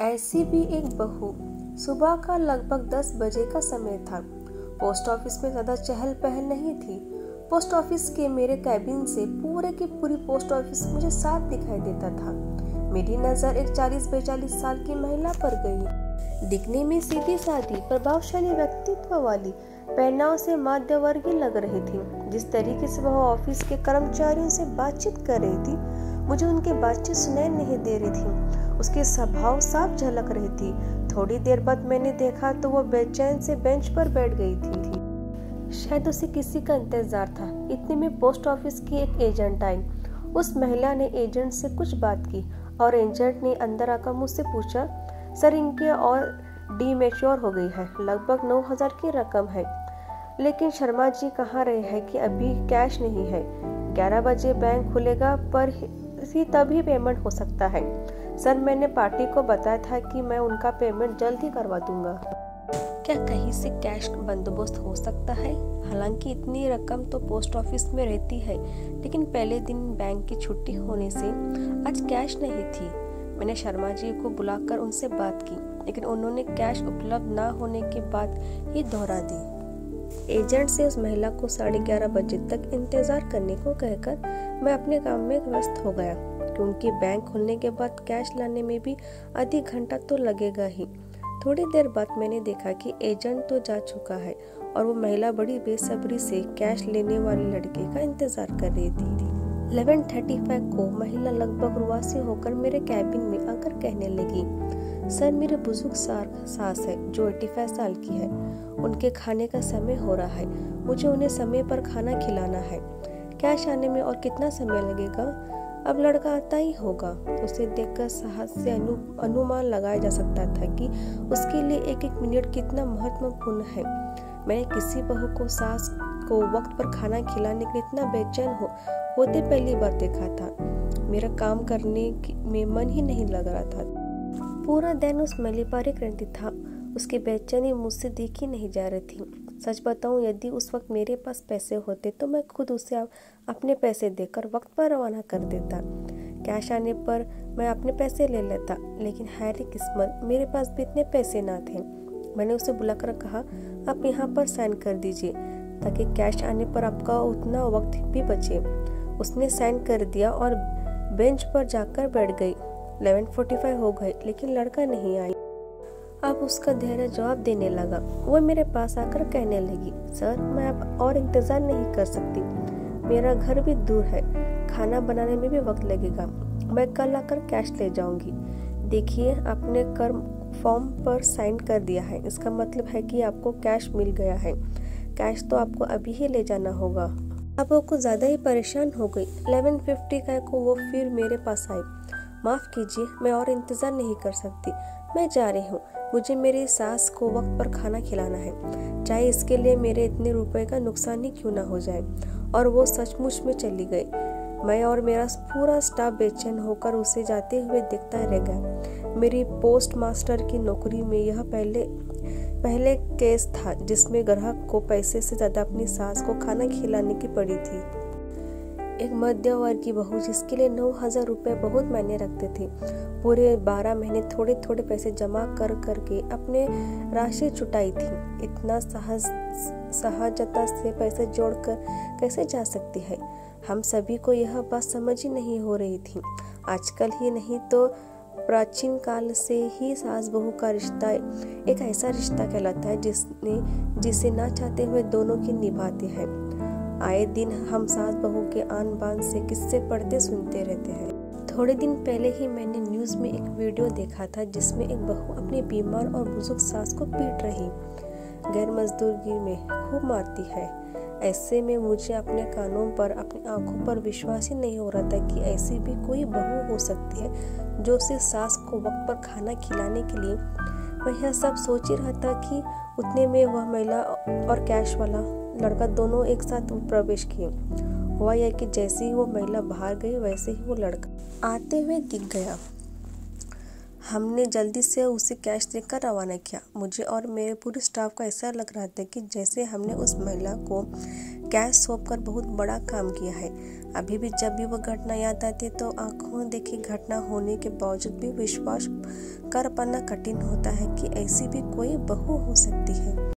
ऐसी भी एक बहू। सुबह का लगभग 10 बजे का समय था। पोस्ट ऑफिस में ज़्यादा चहल पहल नहीं थी। पोस्ट ऑफिस के मेरे कैबिन से पूरे की पूरी पोस्ट ऑफिस मुझे साफ दिखाई देता था। मेरी नज़र एक 40-42 साल की महिला पर गई। दिखने में सीधी सादी, प्रभावशाली व्यक्तित्व वाली, पहनाव से मध्यवर्गीय लग रही थी। जिस तरीके से वह ऑफिस के कर्मचारियों से बातचीत कर रही थी, मुझे उनकी बातचीत सुनाई नहीं दे रही थी। उसके स्वभाव साफ झलक रही थी। थोड़ी देर बाद मैंने देखा तो वह बेचैन से बेंच पर बैठ गई थी। शायद उसे किसी का इंतजार था। इतने में पोस्ट ऑफिस की एक एजेंट आई। उस महिला ने एजेंट से कुछ बात की और एजेंट ने अंदर आकर मुझसे पूछा, सर इनकी और डी मैच्योर हो गई है, लगभग 9000 की रकम है, लेकिन शर्मा जी कहा रहे हैं कि अभी कैश नहीं है, 11 बजे बैंक खुलेगा पर ही तभी पेमेंट हो सकता है। सर मैंने पार्टी को बताया था कि मैं उनका पेमेंट जल्द ही करवा दूंगा। क्या कहीं से कैश बंदोबस्त हो सकता है? हालांकि इतनी रकम तो पोस्ट ऑफिस में रहती है, लेकिन पहले दिन बैंक की छुट्टी होने से आज कैश नहीं थी। मैंने शर्मा जी को बुलाकर उनसे बात की, लेकिन उन्होंने कैश उपलब्ध ना होने की बात ही दोहरा दी। एजेंट से उस महिला को 11:30 बजे तक इंतजार करने को कहकर मैं अपने काम में व्यस्त हो गया, क्योंकि बैंक खुलने के बाद कैश लाने में भी आधी घंटा तो लगेगा ही। थोड़ी देर बाद मैंने देखा कि एजेंट तो जा चुका है और वो महिला बड़ी बेसब्री से कैश लेने वाले लड़के का इंतजार कर रही थी। 11:35 को महिला लगभग रुआसी होकर मेरे कैबिन में आकर कहने लगी, सर मेरे बुजुर्ग सास है जो 85 साल की है, उनके खाने का समय हो रहा है, मुझे उन्हें समय पर खाना खिलाना है। कैश आने में और कितना समय लगेगा? अब लड़का आता ही होगा। उसे देखकर साहस से अनुमान लगाया जा सकता था कि उसके लिए एक एक मिनट कितना महत्वपूर्ण है। मैंने किसी बहू को सास को वक्त पर खाना खिलाने के लिए इतना बेचैन होते पहली बार देखा था। मेरा काम करने में मन ही नहीं लग रहा था। पूरा दिन उस मेले पर रहती था। उसकी बेचैनी मुझसे देखी नहीं जा रही थी। सच बताऊं, यदि उस वक्त मेरे पास पैसे होते तो मैं खुद उसे अपने पैसे देकर वक्त पर रवाना कर देता। कैश आने पर मैं अपने पैसे ले लेता, लेकिन हैरी किस्मत मेरे पास भी इतने पैसे ना थे। मैंने उसे बुलाकर कहा, आप यहाँ पर साइन कर दीजिए ताकि कैश आने पर आपका उतना वक्त भी बचे। उसने साइन कर दिया और बेंच पर जाकर बैठ गई। 11:45 हो गए, लेकिन लड़का नहीं आया। अब उसका धैर्य जवाब देने लगा। वो मेरे पास आकर कहने लगी, सर मैं अब और इंतज़ार नहीं कर सकती, मेरा घर भी दूर है, खाना बनाने में भी वक्त लगेगा, मैं कल आकर कैश ले जाऊंगी। देखिए आपने कर्म फॉर्म पर साइन कर दिया है, इसका मतलब है कि आपको कैश मिल गया है, कैश तो आपको अभी ही ले जाना होगा। अब वो कुछ ज़्यादा ही परेशान हो गई। 11:50 को वो फिर मेरे पास आई। माफ़ कीजिए, मैं और इंतज़ार नहीं कर सकती, मैं जा रही हूँ, मुझे मेरी सास को वक्त पर खाना खिलाना है, चाहे इसके लिए मेरे इतने रुपए का नुकसान ही क्यों ना हो जाए। और वो सचमुच में चली गई। मैं और मेरा पूरा स्टाफ बेचैन होकर उसे जाते हुए देखता रह गया। मेरी पोस्ट मास्टर की नौकरी में यह पहले केस था जिसमें ग्राहक को पैसे से ज़्यादा अपनी सास को खाना खिलाने की पड़ी थी। एक मध्यवर्गीय बहू जिसके लिए 9000 रुपये बहुत मायने रखते थे, पूरे 12 महीने थोड़े थोड़े पैसे जमा कर करके अपने राशि छुटाई थी। इतना सहजता से पैसे जोड़कर कैसे जा सकती है? हम सभी को यह बात समझ ही नहीं हो रही थी। आजकल ही नहीं तो प्राचीन काल से ही सास बहू का रिश्ता एक ऐसा रिश्ता कहलाता है जिसे ना चाहते हुए दोनों की निभाते हैं। आए दिन हम सास बहू के आन बान से किस्से पढ़ते सुनते रहते हैं। थोड़े दिन पहले ही मैंने न्यूज़ में एक वीडियो देखा था जिसमें एक बहू अपने बीमार और बुजुर्ग सास को पीट रही, गैर मजदूरी में खूब मारती है। ऐसे में मुझे अपने कानों पर, अपनी आंखों पर विश्वास ही नहीं हो रहा था कि ऐसी भी कोई बहू हो सकती है जो सिर्फ सास को वक्त पर खाना खिलाने के लिए। मैं यह सब सोच ही रहा था कि उतने में वह महिला और कैश वाला लड़का दोनों एक साथ प्रवेश किए। हुआ यह कि जैसे ही वो महिला बाहर गई, वैसे ही वो लड़का आते हुए दिख गया। हमने जल्दी से उसे कैश देकर रवाना किया। मुझे और मेरे पूरे स्टाफ को ऐसा लग रहा था कि जैसे हमने उस महिला को कैश सौंपकर बहुत बड़ा काम किया है। अभी भी जब भी वो घटना याद आती है तो आंखों देखी घटना होने के बावजूद भी विश्वास कर पाना कठिन होता है कि ऐसी भी कोई बहू हो सकती है।